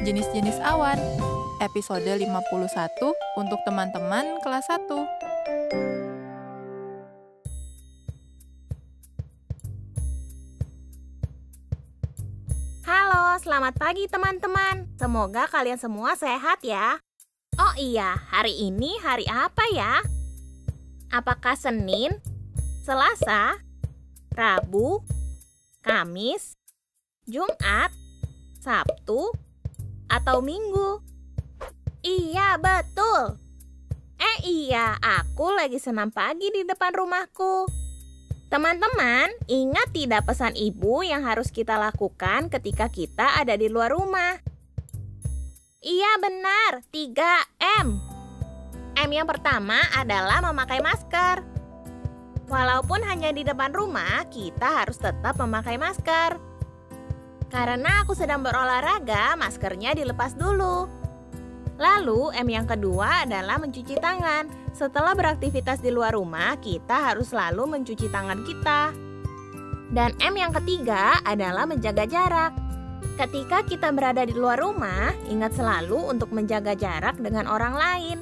Jenis-jenis awan, episode 51 untuk teman-teman kelas 1. Halo, selamat pagi teman-teman. Semoga kalian semua sehat ya. Oh iya, hari ini hari apa ya? Apakah Senin, Selasa, Rabu, Kamis, Jumat, Sabtu, atau Minggu? Iya, betul. Iya, aku lagi senam pagi di depan rumahku. Teman-teman, ingat tidak pesan ibu yang harus kita lakukan ketika kita ada di luar rumah? Iya, benar. 3M. M yang pertama adalah memakai masker. Walaupun hanya di depan rumah, kita harus tetap memakai masker. Karena aku sedang berolahraga, maskernya dilepas dulu. Lalu, M yang kedua adalah mencuci tangan. Setelah beraktivitas di luar rumah, kita harus selalu mencuci tangan kita. Dan M yang ketiga adalah menjaga jarak. Ketika kita berada di luar rumah, ingat selalu untuk menjaga jarak dengan orang lain.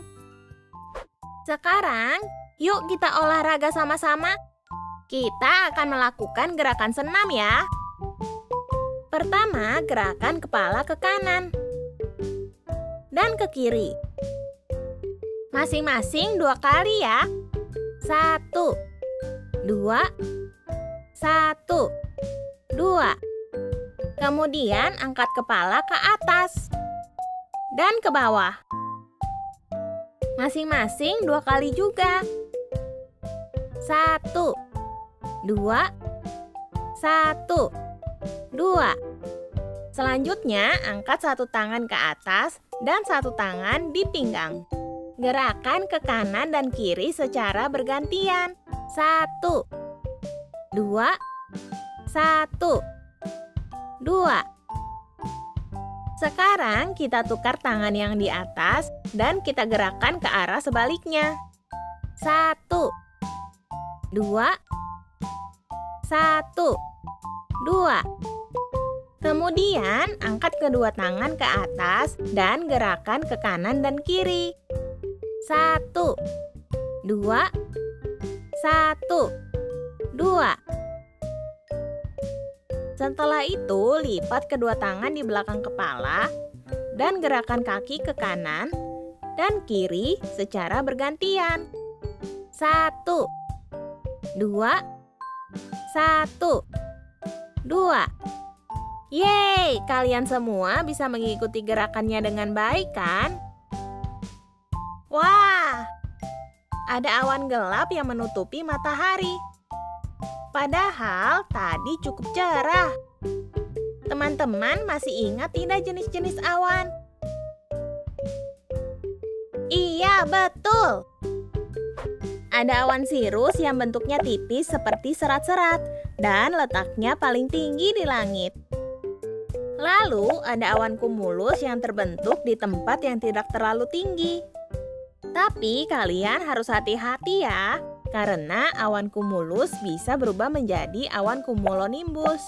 Sekarang, yuk kita olahraga sama-sama. Kita akan melakukan gerakan senam ya. Pertama, gerakan kepala ke kanan dan ke kiri. Masing-masing 2 kali ya. 1, 2, 1, 2. Kemudian angkat kepala ke atas dan ke bawah. Masing-masing 2 kali juga. 1, 2, 1, 2. Selanjutnya, angkat satu tangan ke atas dan satu tangan di pinggang. Gerakan ke kanan dan kiri secara bergantian. 1, 2, 1, 2. Sekarang kita tukar tangan yang di atas dan kita gerakan ke arah sebaliknya. 1, 2, 1, 2. Kemudian, angkat kedua tangan ke atas dan gerakan ke kanan dan kiri. 1, 2, 1, 2. Setelah itu, lipat kedua tangan di belakang kepala dan gerakan kaki ke kanan dan kiri secara bergantian. 1, 2, 1, 2. Yeay, kalian semua bisa mengikuti gerakannya dengan baik kan? Wah, ada awan gelap yang menutupi matahari. Padahal tadi cukup cerah. Teman-teman masih ingat tidak jenis-jenis awan? Iya, betul. Ada awan sirus yang bentuknya tipis seperti serat-serat dan letaknya paling tinggi di langit. Lalu, ada awan kumulus yang terbentuk di tempat yang tidak terlalu tinggi. Tapi, kalian harus hati-hati ya, karena awan kumulus bisa berubah menjadi awan cumulonimbus,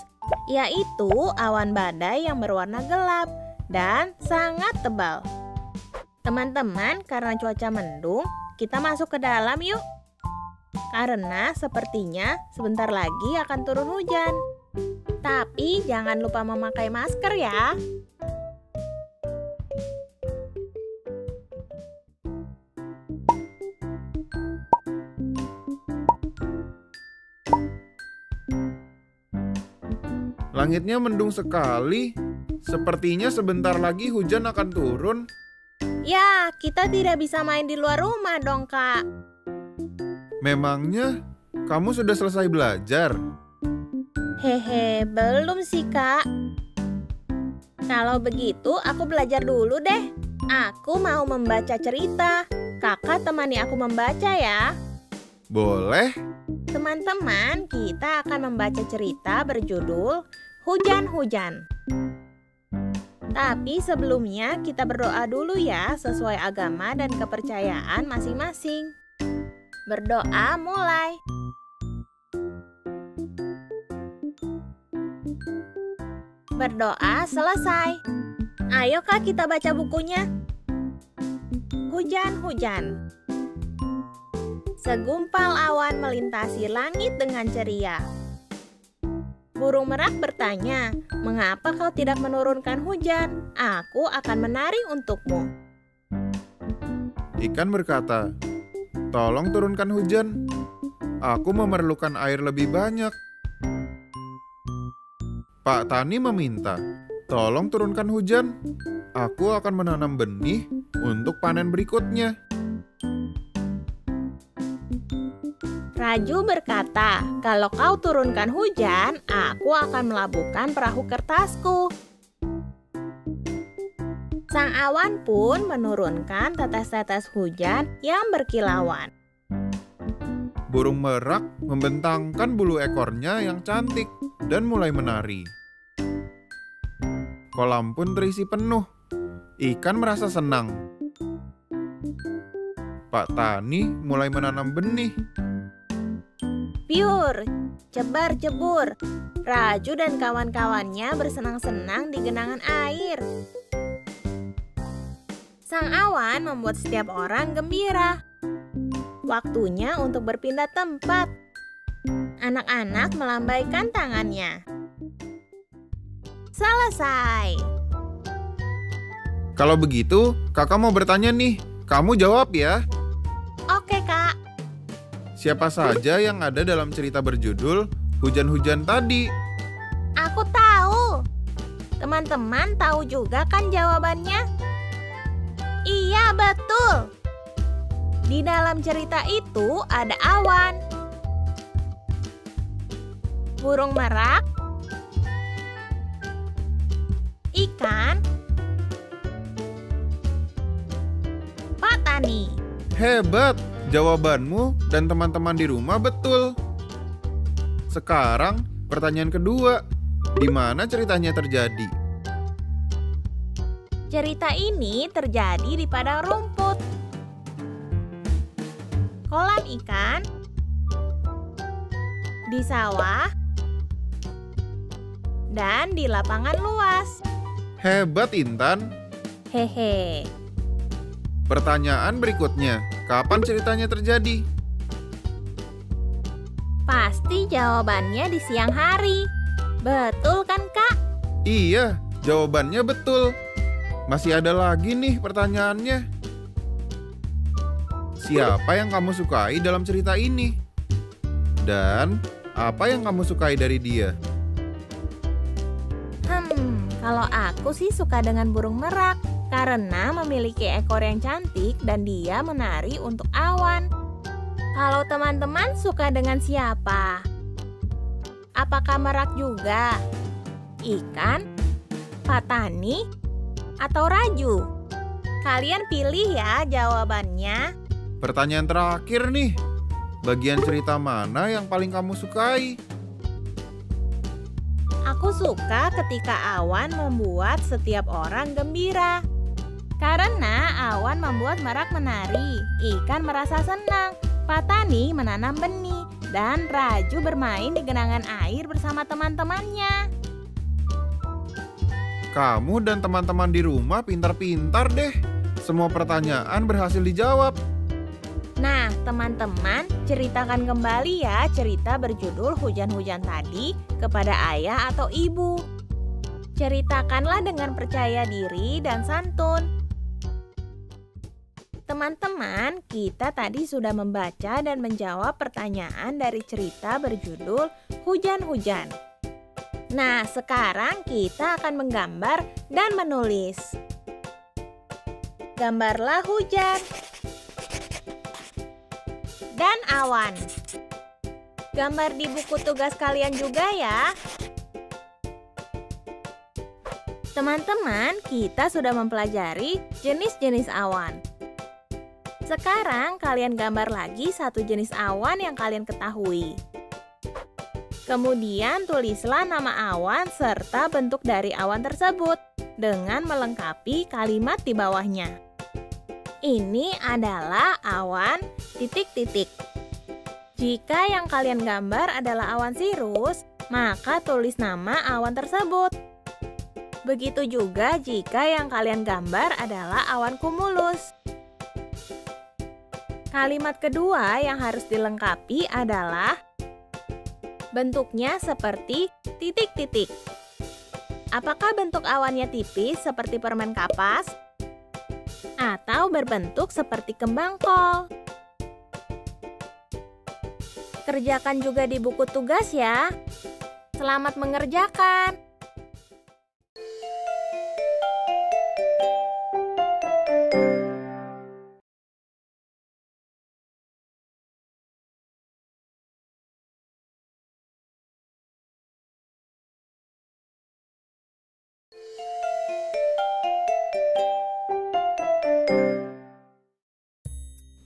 yaitu awan badai yang berwarna gelap dan sangat tebal. Teman-teman, karena cuaca mendung, kita masuk ke dalam yuk. Karena sepertinya sebentar lagi akan turun hujan. Tapi jangan lupa memakai masker ya. Langitnya mendung sekali. Sepertinya sebentar lagi hujan akan turun. Ya, kita tidak bisa main di luar rumah dong, Kak. Memangnya kamu sudah selesai belajar? Hehe, belum sih, Kak. Kalau begitu, aku belajar dulu deh. Aku mau membaca cerita. Kakak temani aku membaca ya. Boleh. Teman-teman, kita akan membaca cerita berjudul Hujan-Hujan. Tapi sebelumnya kita berdoa dulu ya, sesuai agama dan kepercayaan masing-masing. Berdoa mulai. Berdoa selesai. Ayo Kak, kita baca bukunya. Hujan-hujan. Segumpal awan melintasi langit dengan ceria. Burung merak bertanya, "Mengapa kau tidak menurunkan hujan? Aku akan menari untukmu." Ikan berkata, "Tolong turunkan hujan. Aku memerlukan air lebih banyak." Pak Tani meminta, "Tolong turunkan hujan. Aku akan menanam benih untuk panen berikutnya." Raju berkata, "Kalau kau turunkan hujan, aku akan melabuhkan perahu kertasku." Sang awan pun menurunkan tetes-tetes hujan yang berkilauan. Burung merak membentangkan bulu ekornya yang cantik dan mulai menari. Kolam pun terisi penuh. Ikan merasa senang. Pak Tani mulai menanam benih. Piur, cebar-cebur. Raju dan kawan-kawannya bersenang-senang di genangan air. Sang awan membuat setiap orang gembira. Waktunya untuk berpindah tempat. Anak-anak melambaikan tangannya. Selesai. Kalau begitu, kakak mau bertanya nih. Kamu jawab ya. Oke, Kak. Siapa saja yang ada dalam cerita berjudul Hujan-Hujan tadi? Aku tahu. Teman-teman tahu juga kan jawabannya? Iya, betul. Di dalam cerita itu ada awan, burung merak, ikan, Pak Tani. Hebat, jawabanmu dan teman-teman di rumah betul. Sekarang pertanyaan kedua, di mana ceritanya terjadi? Cerita ini terjadi di padang rumput, kolam ikan, di sawah, dan di lapangan luas. Hebat, Intan. Hehe. Pertanyaan berikutnya, kapan ceritanya terjadi? Pasti jawabannya di siang hari. Betul kan, Kak? Iya, jawabannya betul. Masih ada lagi nih pertanyaannya. Siapa yang kamu sukai dalam cerita ini? Dan apa yang kamu sukai dari dia? Kalau aku sih suka dengan burung merak. Karena memiliki ekor yang cantik dan dia menari untuk awan. Kalau teman-teman suka dengan siapa? Apakah merak juga? Ikan? Pak Tani? Atau Raju? Kalian pilih ya jawabannya. Pertanyaan terakhir nih. Bagian cerita mana yang paling kamu sukai? Aku suka ketika awan membuat setiap orang gembira. Karena awan membuat merak menari, ikan merasa senang, Pak Tani menanam benih, dan Raju bermain di genangan air bersama teman-temannya. Kamu dan teman-teman di rumah pintar-pintar deh. Semua pertanyaan berhasil dijawab. Nah, teman-teman, ceritakan kembali ya cerita berjudul Hujan-Hujan tadi kepada ayah atau ibu. Ceritakanlah dengan percaya diri dan santun. Teman-teman, kita tadi sudah membaca dan menjawab pertanyaan dari cerita berjudul Hujan-Hujan. Nah, sekarang kita akan menggambar dan menulis. Gambarlah hujan dan awan. Gambar di buku tugas kalian juga ya. Teman-teman, kita sudah mempelajari jenis-jenis awan. Sekarang kalian gambar lagi satu jenis awan yang kalian ketahui. Kemudian tulislah nama awan serta bentuk dari awan tersebut dengan melengkapi kalimat di bawahnya. Ini adalah awan titik-titik. Jika yang kalian gambar adalah awan sirus, maka tulis nama awan tersebut. Begitu juga jika yang kalian gambar adalah awan kumulus. Kalimat kedua yang harus dilengkapi adalah bentuknya seperti titik-titik. Apakah bentuk awannya tipis seperti permen kapas? Atau berbentuk seperti kembang kol? Kerjakan juga di buku tugas ya. Selamat mengerjakan.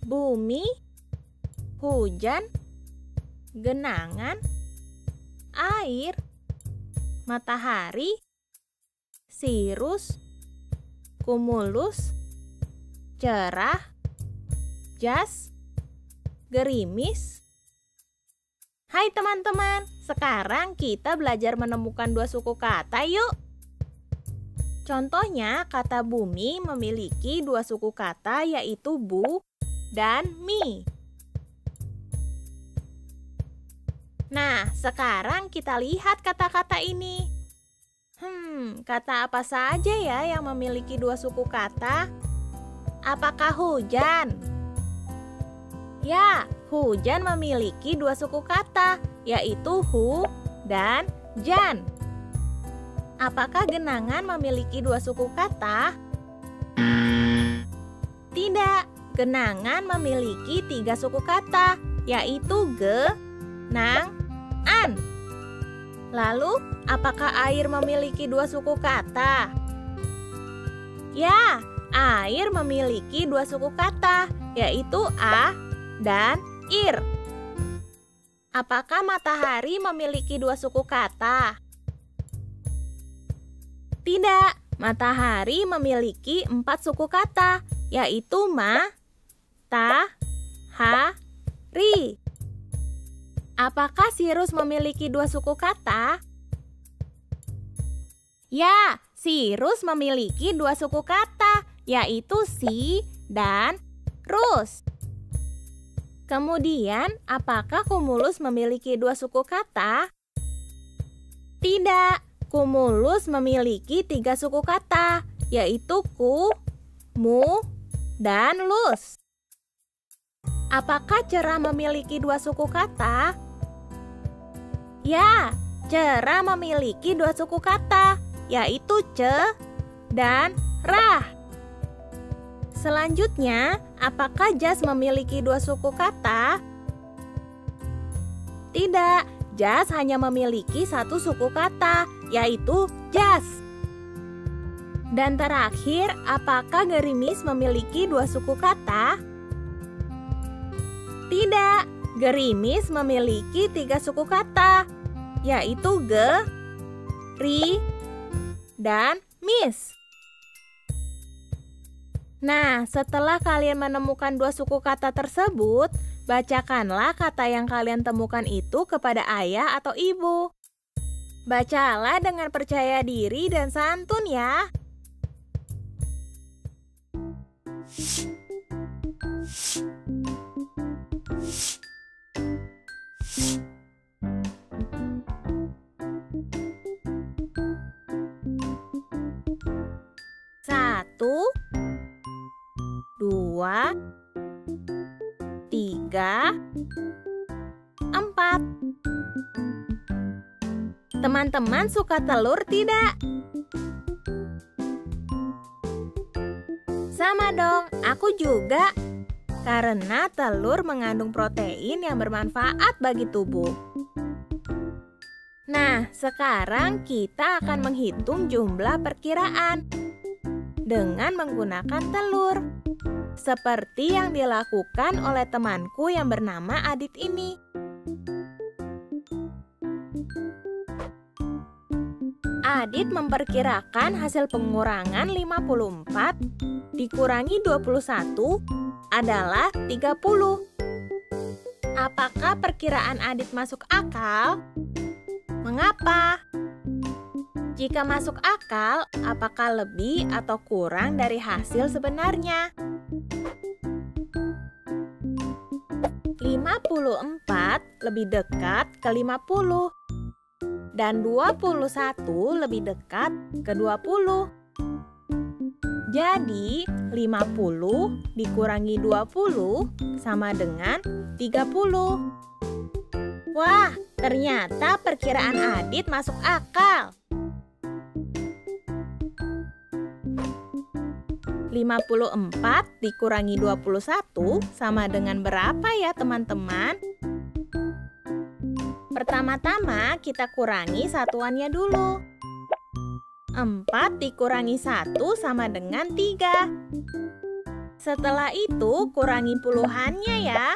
Bumi, hujan, genangan, air, matahari, sirus, kumulus, cerah, jas, gerimis. Hai teman-teman, sekarang kita belajar menemukan dua suku kata yuk. Contohnya, kata bumi memiliki dua suku kata yaitu bu dan mi. Nah, sekarang kita lihat kata-kata ini. Kata apa saja ya yang memiliki dua suku kata? Apakah hujan? Ya, hujan memiliki dua suku kata, yaitu hu dan jan. Apakah genangan memiliki dua suku kata? Tidak, genangan memiliki tiga suku kata, yaitu ge, nang, an. Lalu, apakah air memiliki dua suku kata? Ya, air memiliki dua suku kata, yaitu a dan ir. Apakah matahari memiliki dua suku kata? Tidak, matahari memiliki empat suku kata, yaitu ma, ta, ha, ri. Apakah sirus memiliki dua suku kata? Ya, sirus memiliki dua suku kata, yaitu si dan rus. Kemudian, apakah kumulus memiliki dua suku kata? Tidak, kumulus memiliki tiga suku kata, yaitu ku, mu, dan lus. Apakah cerah memiliki dua suku kata? Ya, cerah memiliki dua suku kata, yaitu ce dan rah. Selanjutnya, apakah jas memiliki dua suku kata? Tidak, jas hanya memiliki satu suku kata, yaitu jas. Dan terakhir, apakah gerimis memiliki dua suku kata? Tidak. Gerimis memiliki tiga suku kata, yaitu ge, ri, dan mis. Nah, setelah kalian menemukan dua suku kata tersebut, bacakanlah kata yang kalian temukan itu kepada ayah atau ibu. Bacalah dengan percaya diri dan santun ya. Satu, dua, tiga, empat. Teman-teman suka telur tidak? Sama dong, aku juga. karena telur mengandung protein yang bermanfaat bagi tubuh. Nah, sekarang kita akan menghitung jumlah perkiraan dengan menggunakan telur, seperti yang dilakukan oleh temanku yang bernama Adit ini. Adit memperkirakan hasil pengurangan 54 dikurangi 21 adalah 30. Apakah perkiraan Adit masuk akal? Mengapa? Jika masuk akal, apakah lebih atau kurang dari hasil sebenarnya? 54 lebih dekat ke 50 dan 21 lebih dekat ke 20. Jadi, 50 dikurangi 20 sama dengan 30. Wah, ternyata perkiraan Adit masuk akal. 54 dikurangi 21 sama dengan berapa ya, teman-teman? Pertama-tama kita kurangi satuannya dulu. 4 dikurangi 1 sama dengan 3. Setelah itu kurangi puluhannya ya.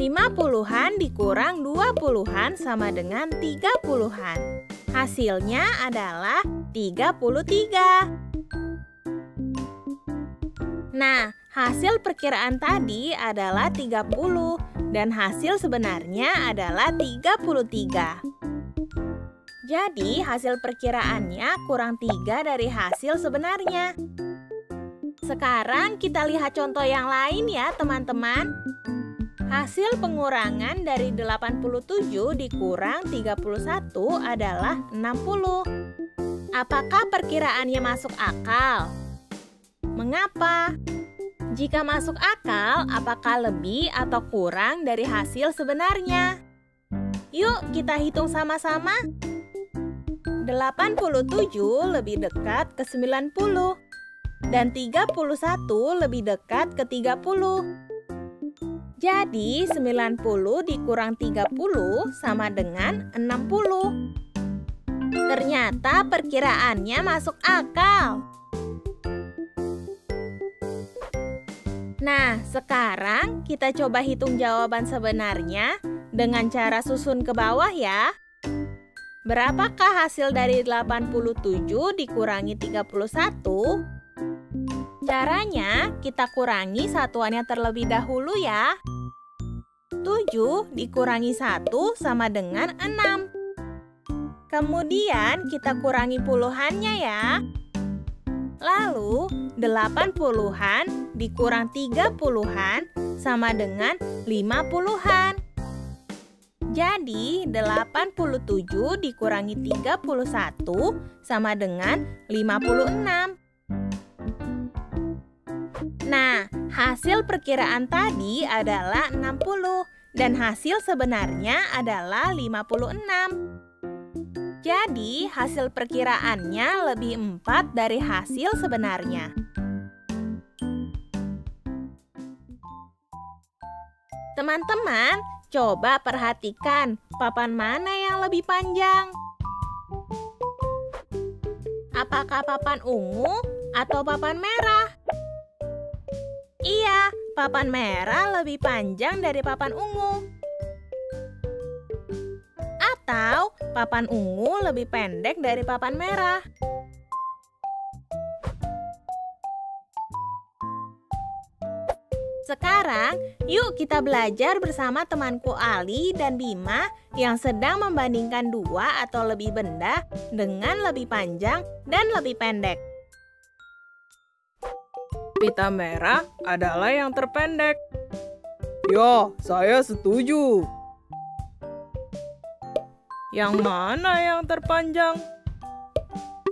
50-an dikurang 20-an sama dengan 30-an. Hasilnya adalah 33. Nah, hasil perkiraan tadi adalah 30 dan hasil sebenarnya adalah 33. Jadi, hasil perkiraannya kurang 3 dari hasil sebenarnya. Sekarang kita lihat contoh yang lain ya, teman-teman. Hasil pengurangan dari 87 dikurang 31 adalah 60. Apakah perkiraannya masuk akal? Mengapa? Jika masuk akal, apakah lebih atau kurang dari hasil sebenarnya? Yuk kita hitung sama-sama. 87 lebih dekat ke 90 dan 31 lebih dekat ke 30. Jadi, 90 dikurang 30 sama dengan 60. Ternyata perkiraannya masuk akal. Nah, sekarang kita coba hitung jawaban sebenarnya dengan cara susun ke bawah ya. Berapakah hasil dari 87 dikurangi 31? Caranya, kita kurangi satuannya terlebih dahulu ya. 7 dikurangi 1 sama dengan 6. Kemudian, kita kurangi puluhannya ya. Lalu, 80-an dikurang 30-an sama dengan 50-an. Jadi, 87 dikurangi 31 sama dengan 56. Nah, hasil perkiraan tadi adalah 60 dan hasil sebenarnya adalah 56. Jadi, hasil perkiraannya lebih 4 dari hasil sebenarnya. Teman-teman, coba perhatikan papan mana yang lebih panjang. Apakah papan ungu atau papan merah? Iya, papan merah lebih panjang dari papan ungu. Atau papan ungu lebih pendek dari papan merah. Sekarang, yuk kita belajar bersama temanku Ali dan Bima yang sedang membandingkan dua atau lebih benda dengan lebih panjang dan lebih pendek. Pita merah adalah yang terpendek. Ya, saya setuju. Yang mana yang terpanjang?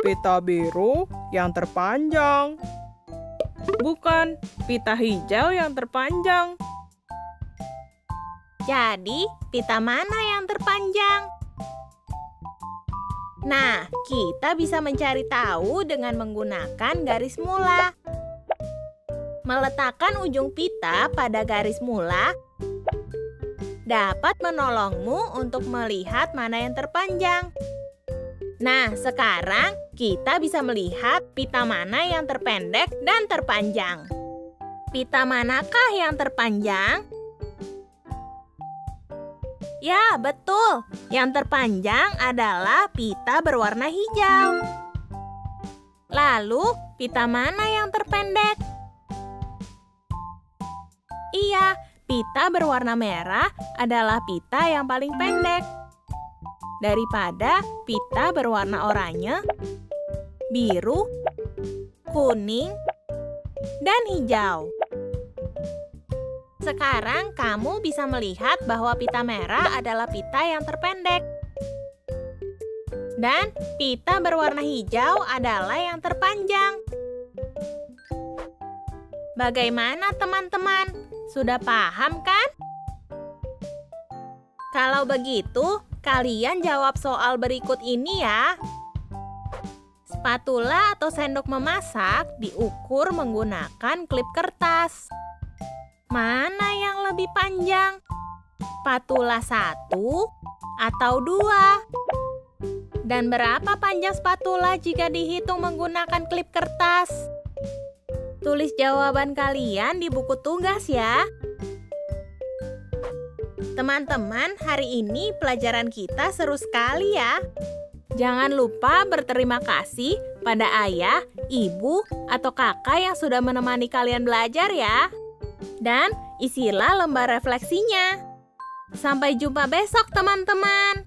Pita biru yang terpanjang. Bukan, pita hijau yang terpanjang. Jadi, pita mana yang terpanjang? Nah, kita bisa mencari tahu dengan menggunakan garis mula. Meletakkan ujung pita pada garis mula dapat menolongmu untuk melihat mana yang terpanjang. Nah, sekarang kita bisa melihat pita mana yang terpendek dan terpanjang. Pita manakah yang terpanjang? Ya, betul. Yang terpanjang adalah pita berwarna hijau. Lalu, pita mana yang terpendek? Iya, pita berwarna merah adalah pita yang paling pendek. Daripada pita berwarna oranye, biru, kuning, dan hijau. Sekarang kamu bisa melihat bahwa pita merah adalah pita yang terpendek. Dan pita berwarna hijau adalah yang terpanjang. Bagaimana teman-teman? Sudah paham kan? Kalau begitu, kalian jawab soal berikut ini ya. Spatula atau sendok memasak diukur menggunakan klip kertas. Mana yang lebih panjang? Spatula 1 atau 2? Dan berapa panjang spatula jika dihitung menggunakan klip kertas? Tulis jawaban kalian di buku tugas ya. Teman-teman, hari ini pelajaran kita seru sekali ya. Jangan lupa berterima kasih pada ayah, ibu, atau kakak yang sudah menemani kalian belajar ya. Dan isilah lembar refleksinya. Sampai jumpa besok, teman-teman.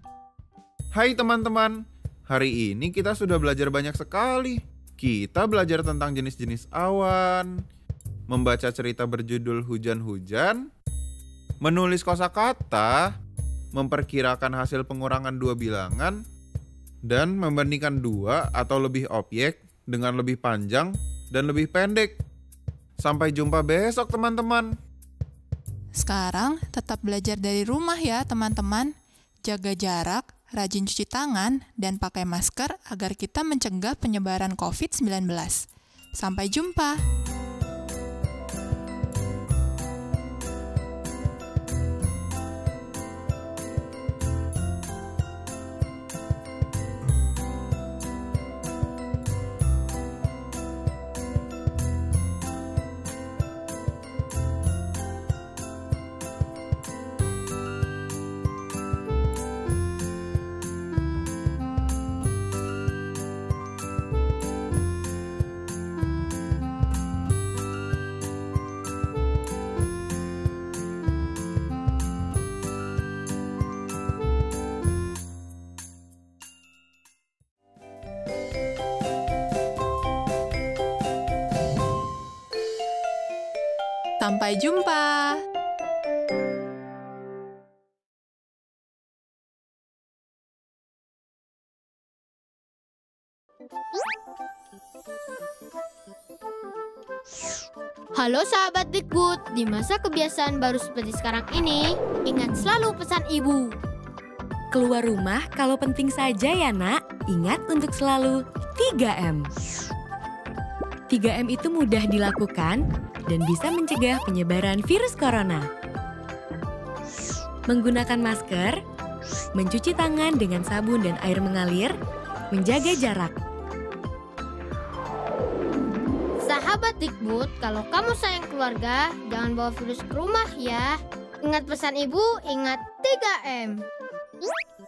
Hai teman-teman, hari ini kita sudah belajar banyak sekali. Kita belajar tentang jenis-jenis awan, membaca cerita berjudul Hujan-Hujan, menulis kosakata, memperkirakan hasil pengurangan dua bilangan, dan membandingkan dua atau lebih objek dengan lebih panjang dan lebih pendek. Sampai jumpa besok, teman-teman. Sekarang tetap belajar dari rumah ya, teman-teman. Jaga jarak, rajin cuci tangan, dan pakai masker agar kita mencegah penyebaran COVID-19. Sampai jumpa. Sampai jumpa. Halo sahabat Bigfoot, di masa kebiasaan baru seperti sekarang ini, ingat selalu pesan ibu. Keluar rumah kalau penting saja ya nak, ingat untuk selalu 3M. 3M itu mudah dilakukan dan bisa mencegah penyebaran virus corona. Menggunakan masker, mencuci tangan dengan sabun dan air mengalir, menjaga jarak. Sahabat Dikbud, kalau kamu sayang keluarga, jangan bawa virus ke rumah ya. Ingat pesan ibu, ingat 3M.